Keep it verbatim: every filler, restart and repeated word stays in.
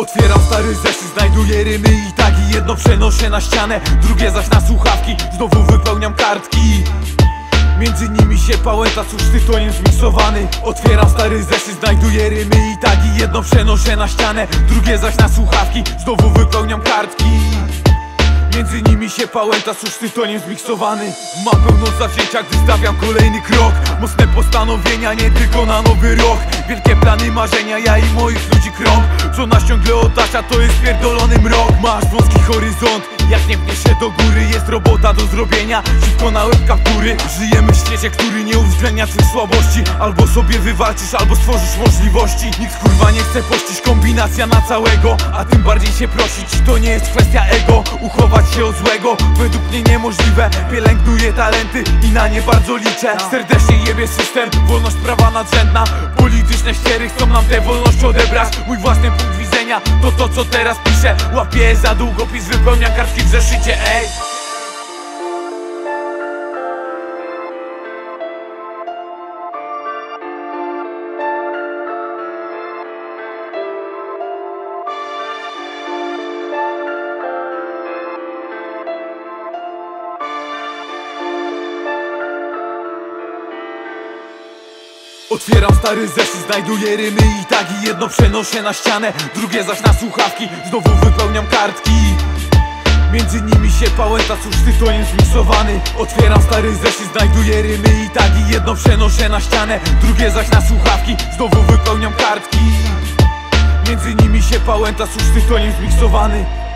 Otwieram stary zeszyt, znajduję rymy i tagi. Jedno przenoszę na ścianę, drugie zaś na słuchawki. Znowu wypełniam kartki, między nimi się pałęta z usztytoniem zmiksowany. Otwieram stary zeszyt, znajduję rymy i tagi. Jedno przenoszę na ścianę, drugie zaś na słuchawki. Znowu wypełniam kartki, między nimi się pałęta z usztytoniem zmiksowany. Ma pełno zawzięcia, gdy stawiam kolejny krok. Mocne postanowienia, nie tylko na nowy rok. Wielkie plany, marzenia, ja i moich ludzi krąg. Co nas ciągle otacza, to jest pierdolony mrok. Masz wąski horyzont, jak nie pnie się do góry. Jest robota do zrobienia, szybko na łeb kaptury. Żyjemy w świecie, który nie uwzględnia twych słabości. Albo sobie wywalczysz, albo stworzysz możliwości. Nikt kurwa nie chce pościć, kombinacja na całego. A tym bardziej się prosić, to nie jest kwestia ego. Uchować się od złego, według mnie niemożliwe. Pielęgnuję talenty i na nie bardzo liczę. Serdecznie jebie system, wolność prawa nadrzędna. Polityczne ściery chcą nam tę wolność odebrać. Mój własny punkt widzenia to to, co teraz piszę. Łapię za długopis, wypełniam kartki w zeszycie, ej. Otwieram stary zeszyt, znajduję rymy i tagi. Jedno przenoszę na ścianę, drugie zaś na słuchawki. Znowu wypełniam kartki, między nimi się pałęta z usztytoniem zmiksowany. Otwieram stary zeszyt, znajduję rymy i tagi. Jedno przenoszę na ścianę, drugie zaś na słuchawki. Znowu wypełniam kartki, między nimi się pałęta z usztytoniem zmiksowany.